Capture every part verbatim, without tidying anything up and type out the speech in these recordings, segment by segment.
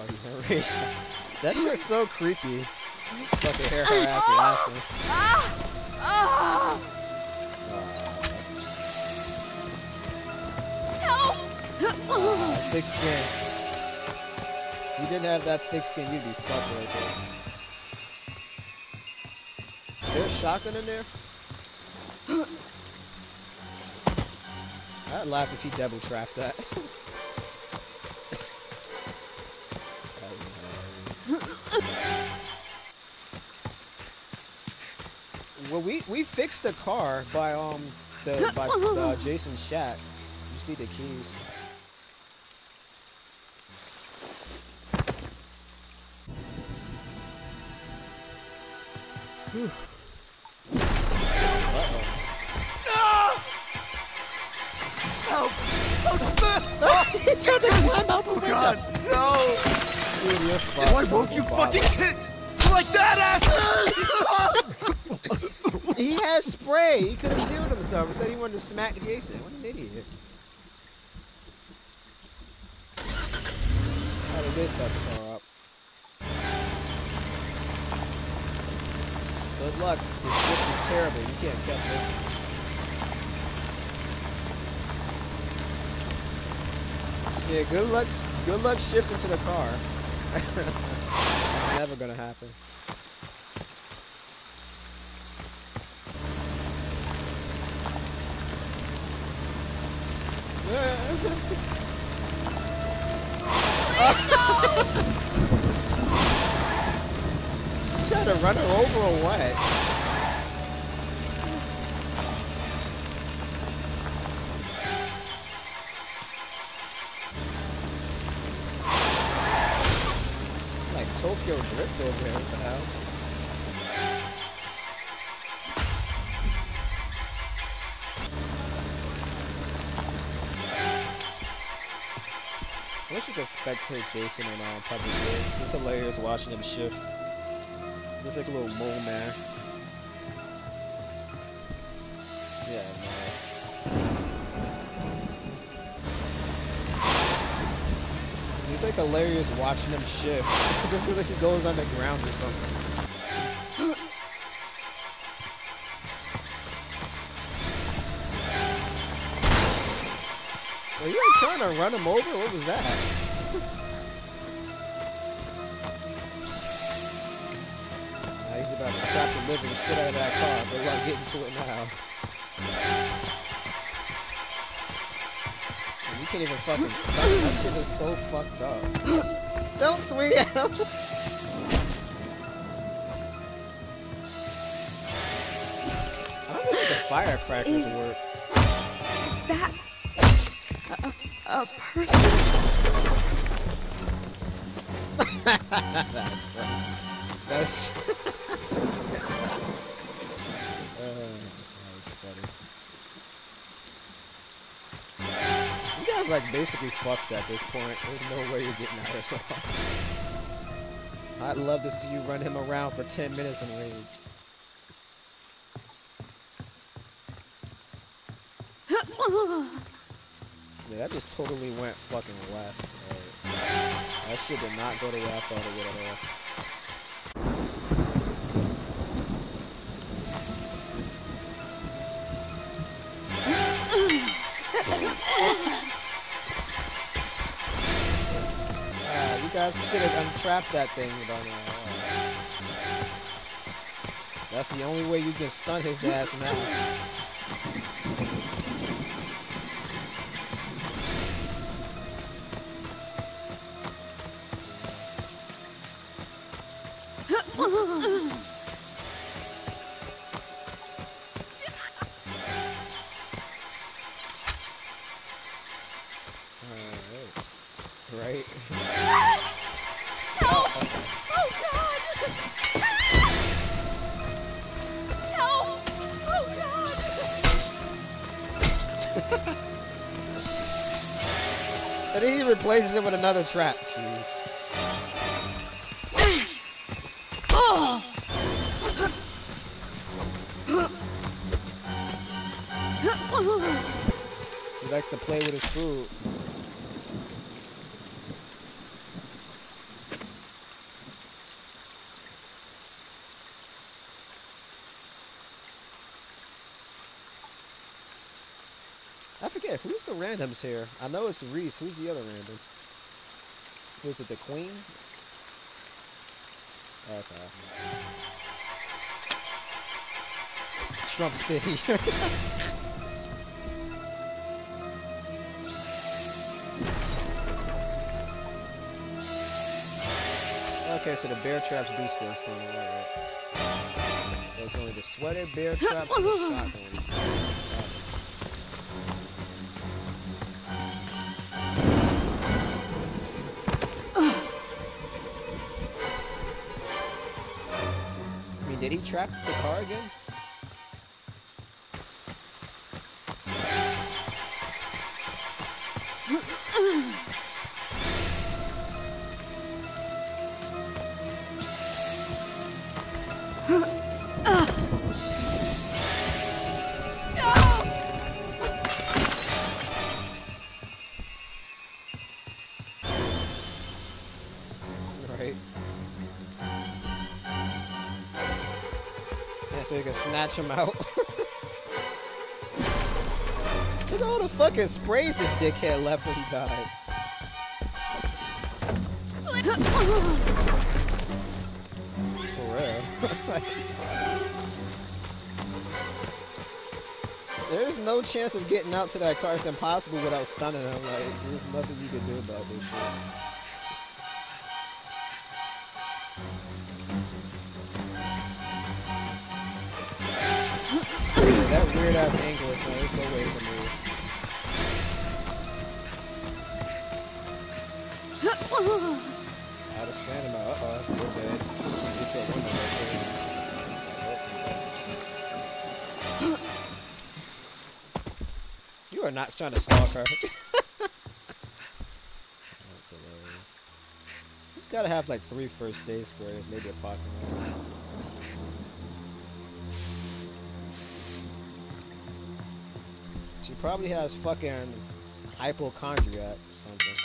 Oh, he's gonna reach. That shit's so creepy. Fucking hair her ass and asses. Help! Uh, thick skin. If you didn't have that thick skin, you'd be fucked right there. There's a shotgun in there? I'd laugh if you double trapped that. Well, we we fixed the car by um the by uh, Jason's shack. Just need the keys. Whew. He tried to climb out the window. God, no! Dude, you're fucked. Why won't you fucking hit like that, asshole? He has spray. He could have killed himself. Instead, he wanted to smack Jason. What an idiot! How did this fucking car up? Good luck. This ship is terrible. You can't catch this. Yeah, good luck, good luck shifting to the car. It's never gonna happen. You tried to run her over or what? Tokyo Drift over here, what the hell? I wish you could spectate Jason in uh, public games. It's hilarious watching him shift. Looks like a little mole man. Yeah, man. It's like hilarious watching him shift. It just feels like he goes on the ground or something. Were you like, trying to run him over? What was that? Nah, he's about to trap the living shit out of that car, but we're not getting to it now. You can't even fucking stop. That shit is so fucked up. Don't swing at him! I don't think the firecracker would work. Is that a, a person? That's funny. That's uh, that's funny. Like basically fucked at this point. There's no way you're getting out of this. I'd love to see you run him around for ten minutes and rage. Yeah, that just totally went fucking left. Right. That shit did not go to left all the way at all. Guys should have untrapped that thing by now. That's the only way you can stun his ass now. All right. Right. And he replaces it with another trap. Jeez. Oh. He likes to play with his food. forget, who's the randoms here? I know it's Reese. Who's the other random? Who's it, the queen? Okay. Trump City. Okay, so the bear traps do still stand in the way, right? There's only the sweater, bear trap, and the shotgun. Did he trap the car again? So you can snatch him out. Look at all the fucking sprays this dickhead left when he died. For real. There's no chance of getting out to that car. It's impossible without stunning him. Like, there's nothing you can do about this shit. That weird ass angle is so there's no way to move. Out of stamina, uh oh, you're dead. Get that window right there. You are not trying to stalk her. That's hilarious. He's gotta have like three first day squares, maybe a pocket one. She probably has fucking hypochondria or something.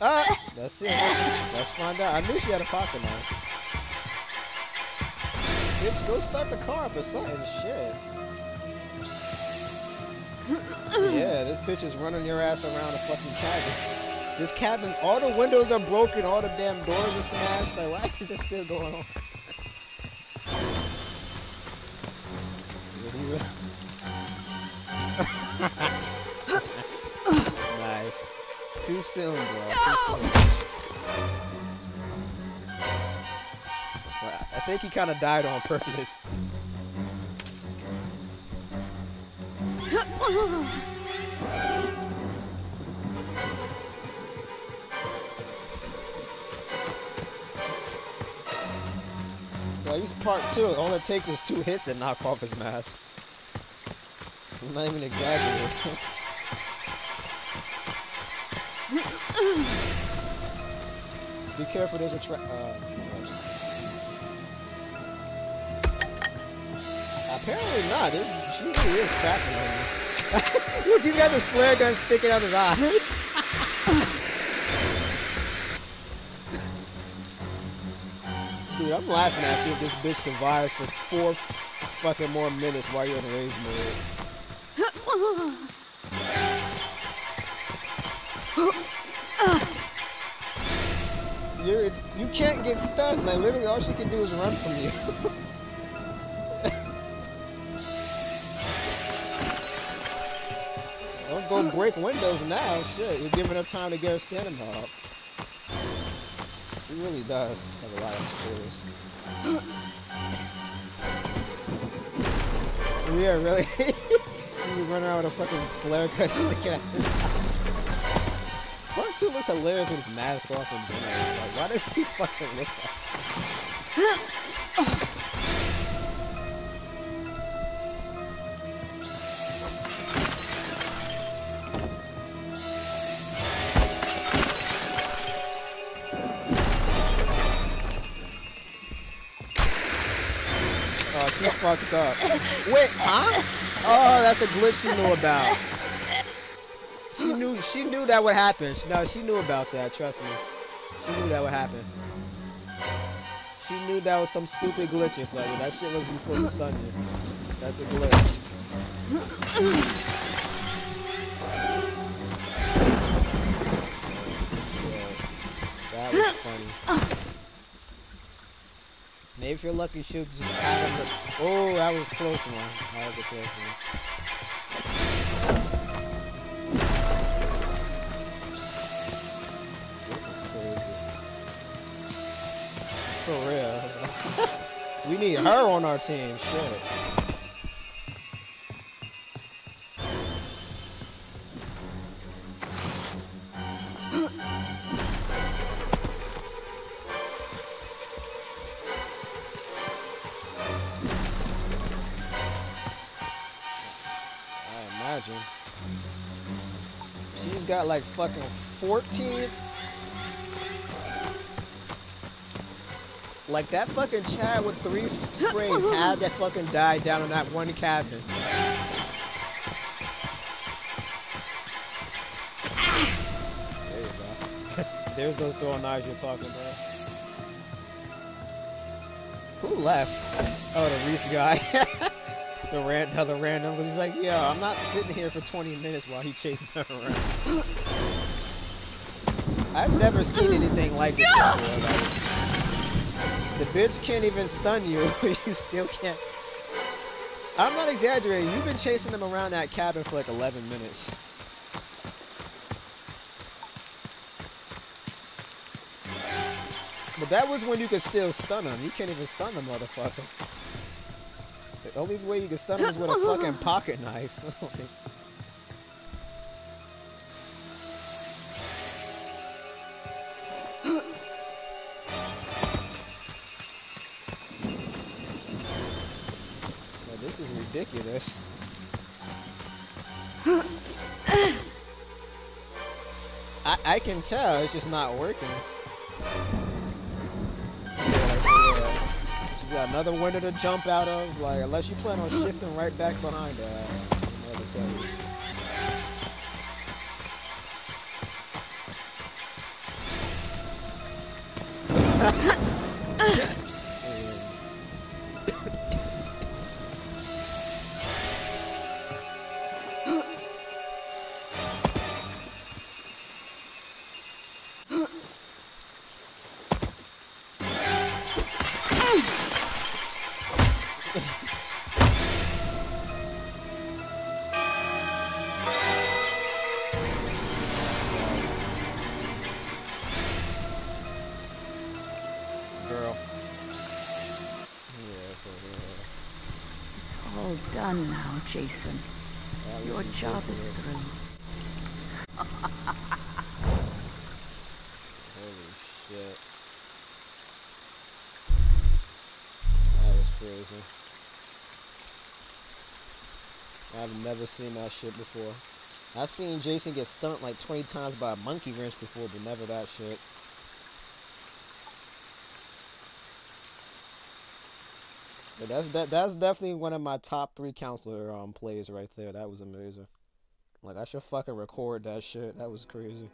Ah! Let's see. Let's find out. I knew she had a pocket knife. Bitch, go start the car up or something. Shit. Yeah, this bitch is running your ass around a fucking cabin. This cabin, all the windows are broken, all the damn doors are smashed. Like, why is this still going on? Nice. Too soon, bro. No! Too soon. I think he kind of died on purpose. Well, he's part two. All it takes is two hits to knock off his mask. I'm not even exaggerating. Be careful, there's a trap. Uh, apparently not. This, she really is trapping him. Look, he's got this flare gun sticking out his eye. Dude, I'm laughing at you if this bitch survives for four fucking more minutes while you're in rage mode. You're, you can't get stunned, like literally all she can do is run from you. Don't go break windows now, shit, you're giving her time to get her stamina up. She really does have a lot of skills. We are really... You run around with a fucking flare gun sticking out his eye. Mark two looks hilarious with his mask off and dinner. Like, why does he fucking look like that? Oh, she's fucked up. Wait, huh? Oh, that's a glitch she knew about. She knew she knew that would happen. No, she knew about that, trust me. She knew that would happen. She knew that was some stupid glitch or something. That shit was before you stunned you. That's a glitch. That was funny. Maybe if you're lucky, she'll just add him. Oh, that was a close one. That was a close one. This is crazy. For real. We need her on our team. Shit. She's got like fucking fourteen. Like that fucking Chad with three springs had that fucking died down on that one cabin. There you go. There's those throwing knives you're talking about. Who left? Oh, the Reese guy. The ran another random, but he's like, yo, I'm not sitting here for twenty minutes while he chases her around. I've never seen anything like this before. Like, the bitch can't even stun you. You still can't. I'm not exaggerating. You've been chasing them around that cabin for like eleven minutes. But that was when you could still stun them. You can't even stun the motherfucker. The only way you can stun him is with a fucking pocket knife. Now, this is ridiculous. I, I can tell, it's just not working. Another window to jump out of, like, unless you plan on shifting right back behind her. I never tell you. All done now, Jason. Yeah, your job is through. Holy shit. That was crazy. I've never seen that shit before. I've seen Jason get stunned like twenty times by a monkey wrench before, but never that shit. But that's de that's definitely one of my top three counselor um plays right there. That was amazing. Like, I should fucking record that shit. That was crazy.